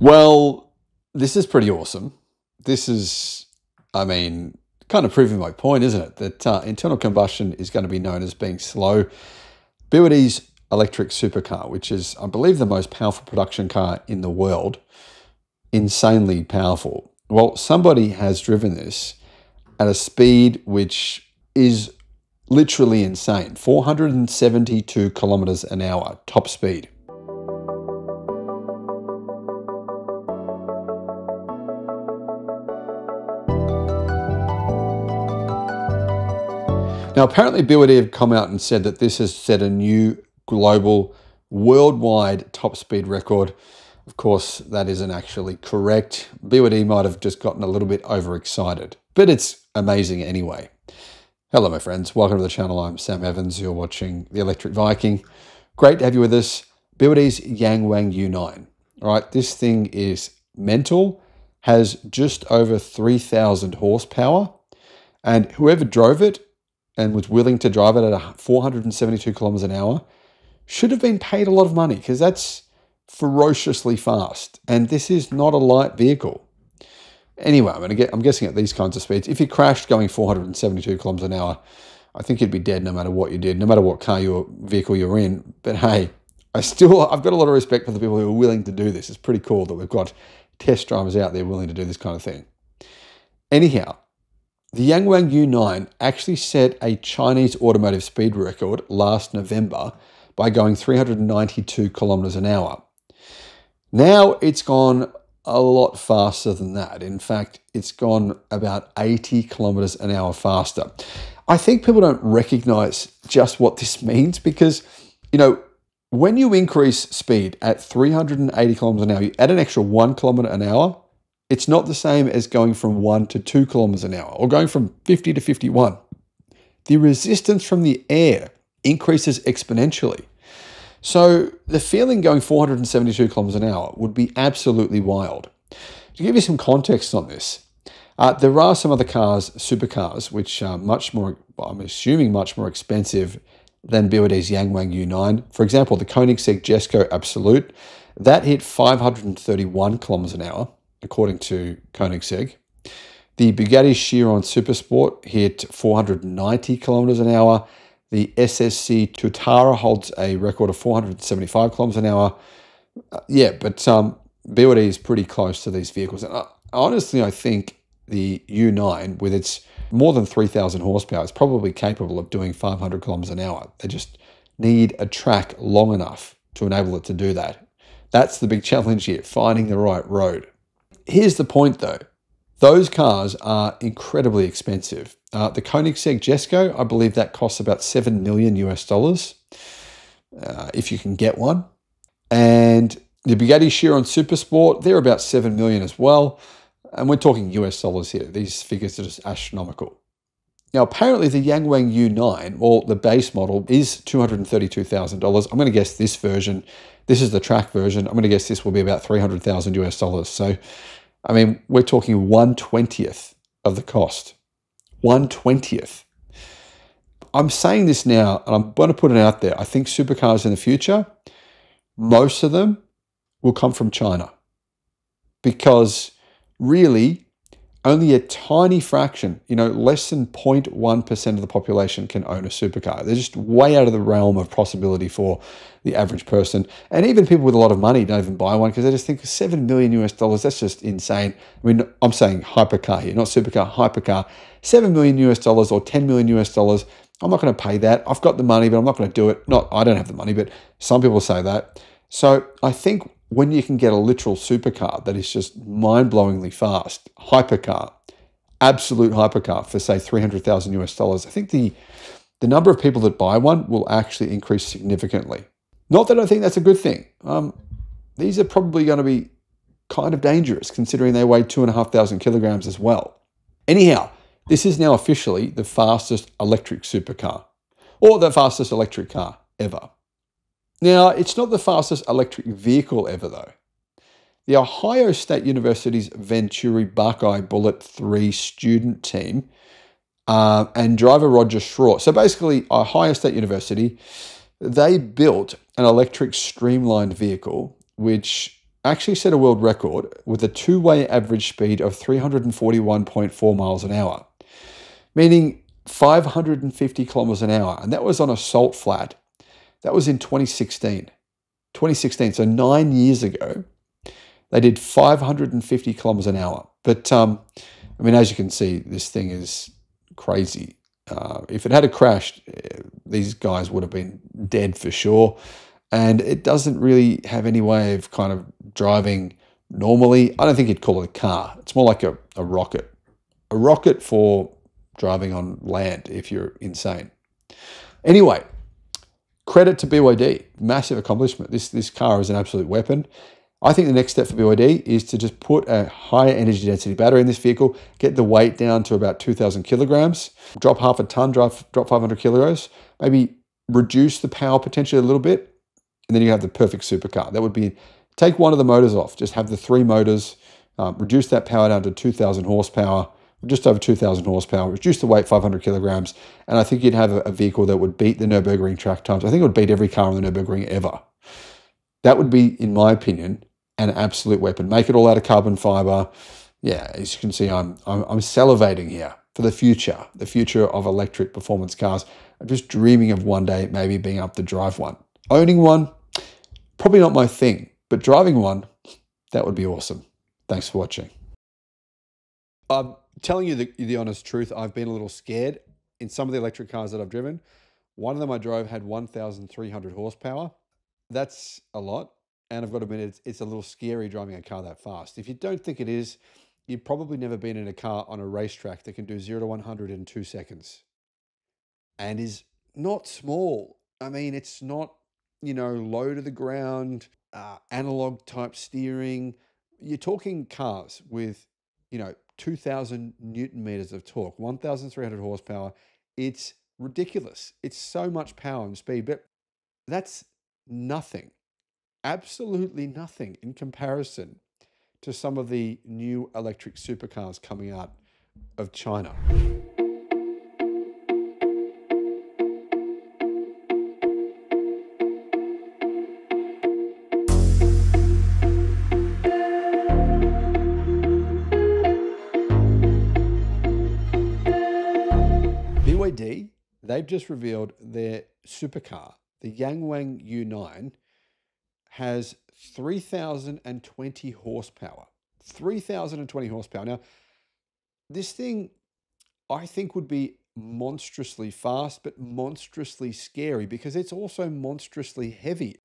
Well, this is pretty awesome. This is, I mean, kind of proving my point, isn't it? That internal combustion is going to be known as being slow. BYD's electric supercar, which is, I believe, the most powerful production car in the world, insanely powerful. Well, somebody has driven this at a speed which is literally insane, 472 kilometers an hour, top speed. Now, apparently BYD have come out and said that this has set a new global, worldwide top speed record. Of course, that isn't actually correct. BYD might have just gotten a little bit overexcited, but it's amazing anyway. Hello, my friends. Welcome to the channel. I'm Sam Evans. You're watching The Electric Viking. Great to have you with us. BYD's Yangwang U9. All right, this thing is mental, has just over 3,000 horsepower, and whoever drove it and was willing to drive it at 472 kilometers an hour should have been paid a lot of money, because that's ferociously fast, and this is not a light vehicle. Anyway, I'm guessing at these kinds of speeds, if you crashed going 472 kilometers an hour, I think you'd be dead no matter what you did, no matter what car or vehicle you're in. But hey, I've got a lot of respect for the people who are willing to do this. It's pretty cool that we've got test drivers out there willing to do this kind of thing. Anyhow, the Yangwang U9 actually set a Chinese automotive speed record last November by going 392 kilometers an hour. Now it's gone a lot faster than that. In fact, it's gone about 80 kilometers an hour faster. I think people don't recognize just what this means, because, you know, when you increase speed at 380 kilometers an hour, you add an extra 1 kilometer an hour. It's not the same as going from 1 to 2 kilometers an hour, or going from 50 to 51. The resistance from the air increases exponentially. So the feeling going 472 kilometers an hour would be absolutely wild. To give you some context on this, there are some other cars, supercars, which are much more, I'm assuming, much more expensive than BYD's Yangwang U9. For example, the Koenigsegg Jesko Absolute, that hit 531 kilometers an hour, according to Koenigsegg. The Bugatti Chiron Supersport hit 490 kilometers an hour. The SSC Tutara holds a record of 475 kilometers an hour. Yeah, but BYD is pretty close to these vehicles. And honestly, I think the U9, with its more than 3,000 horsepower, is probably capable of doing 500 kilometers an hour. They just need a track long enough to enable it to do that. That's the big challenge here, finding the right road. Here's the point, though. Those cars are incredibly expensive. The Koenigsegg Jesko, I believe that costs about $7 million US, if you can get one. And the Bugatti Chiron Supersport, they're about $7 million as well. And we're talking US dollars here. These figures are just astronomical. Now, apparently the Yangwang U9, well, the base model is $232,000. I'm going to guess this version, this is the track version, I'm going to guess this will be about $300,000 US. So, I mean, we're talking 1/20th of the cost. 1/20th. I'm saying this now, and I'm going to put it out there. I think supercars in the future, most of them will come from China, because really only a tiny fraction, you know, less than 0.1% of the population can own a supercar. They're just way out of the realm of possibility for the average person. And even people with a lot of money don't even buy one, because they just think $7 million US, that's just insane. I mean, I'm saying hypercar here, not supercar, hypercar. $7 million US or $10 million US, I'm not going to pay that. I've got the money, but I'm not going to do it. Not, I don't have the money, but some people say that. So I think when you can get a literal supercar that is just mind-blowingly fast, hypercar, absolute hypercar for, say, $300,000 US, I think the number of people that buy one will actually increase significantly. Not that I think that's a good thing. These are probably going to be kind of dangerous, considering they weigh 2,500 kilograms as well. Anyhow, this is now officially the fastest electric supercar, or the fastest electric car ever. Now, it's not the fastest electric vehicle ever, though. The Ohio State University's Venturi Buckeye Bullet 3 student team and driver Roger Schroer. So basically, Ohio State University, they built an electric streamlined vehicle, which actually set a world record with a two-way average speed of 341.4 miles an hour, meaning 550 kilometers an hour. And that was on a salt flat. That was in 2016, so 9 years ago. They did 550 kilometers an hour. But, I mean, as you can see, this thing is crazy. If it had crashed, these guys would have been dead for sure. And it doesn't really have any way of kind of driving normally. I don't think you'd call it a car. It's more like a rocket. A rocket for driving on land if you're insane. Anyway, credit to BYD. Massive accomplishment. This car is an absolute weapon. I think the next step for BYD is to just put a higher energy density battery in this vehicle, get the weight down to about 2,000 kilograms, drop half a ton, drop 500 kilos, maybe reduce the power potentially a little bit, and then you have the perfect supercar. That would be, take one of the motors off, just have the three motors, reduce that power down to 2,000 horsepower, just over 2,000 horsepower, reduce the weight 500 kilograms, and I think you'd have a vehicle that would beat the Nürburgring track times. I think it would beat every car on the Nürburgring ever. That would be, in my opinion, an absolute weapon. Make it all out of carbon fiber. Yeah, as you can see, I'm salivating here for the future of electric performance cars. I'm just dreaming of one day maybe being able to drive one. Owning one, probably not my thing, but driving one, that would be awesome. Thanks for watching. I'm telling you the honest truth, I've been a little scared in some of the electric cars that I've driven. One of them I drove had 1,300 horsepower. That's a lot. And I've got to admit, it's a little scary driving a car that fast. If you don't think it is, you've probably never been in a car on a racetrack that can do 0 to 100 in 2 seconds and is not small. I mean, it's not, you know, low to the ground, analog type steering. You're talking cars with, you know, 2,000 Newton meters of torque, 1,300 horsepower. It's ridiculous. It's so much power and speed, but that's nothing. Absolutely nothing in comparison to some of the new electric supercars coming out of China. BYD, they've just revealed their supercar, the Yangwang U9, has 3,020 horsepower. 3,020 horsepower. Now, this thing, I think, would be monstrously fast, but monstrously scary because it's also monstrously heavy.